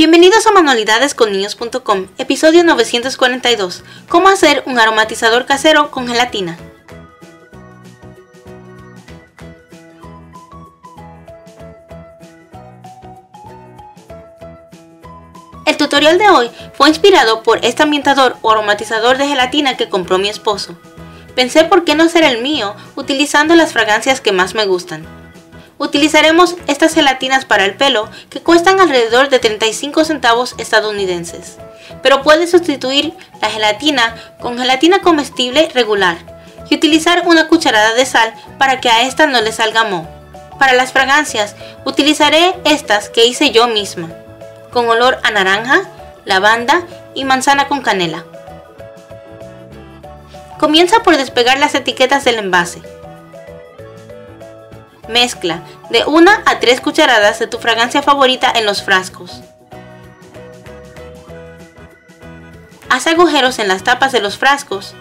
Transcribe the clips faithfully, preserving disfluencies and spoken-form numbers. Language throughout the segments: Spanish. Bienvenidos a manualidades con niños punto com, episodio novecientos cuarenta y dos, cómo hacer un aromatizador casero con gelatina. El tutorial de hoy fue inspirado por este ambientador o aromatizador de gelatina que compró mi esposo. Pensé por qué no hacer el mío utilizando las fragancias que más me gustan. Utilizaremos estas gelatinas para el pelo que cuestan alrededor de treinta y cinco centavos estadounidenses, pero puedes sustituir la gelatina con gelatina comestible regular y utilizar una cucharada de sal para que a esta no le salga moho. Para las fragancias utilizaré estas que hice yo misma, con olor a naranja, lavanda y manzana con canela. Comienza por despegar las etiquetas del envase. Mezcla de una a tres cucharadas de tu fragancia favorita en los frascos. Haz agujeros en las tapas de los frascos.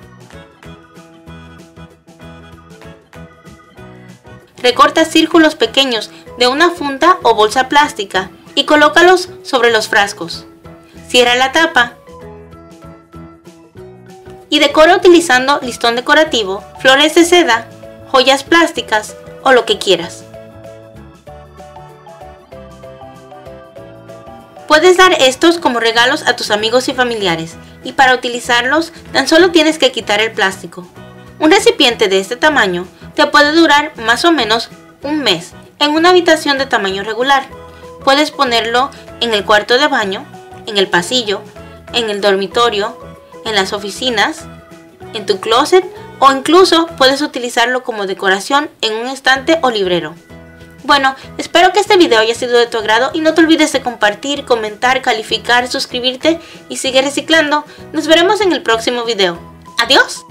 Recorta círculos pequeños de una funda o bolsa plástica y colócalos sobre los frascos. Cierra la tapa y decora utilizando listón decorativo, flores de seda, joyas plásticas o lo que quieras. Puedes dar estos como regalos a tus amigos y familiares, y para utilizarlos tan solo tienes que quitar el plástico. Un recipiente de este tamaño te puede durar más o menos un mes en una habitación de tamaño regular. Puedes ponerlo en el cuarto de baño, en el pasillo, en el dormitorio, en las oficinas, en tu closet, o incluso puedes utilizarlo como decoración en un estante o librero. Bueno, espero que este video haya sido de tu agrado y no te olvides de compartir, comentar, calificar, suscribirte y sigue reciclando. Nos veremos en el próximo video. ¡Adiós!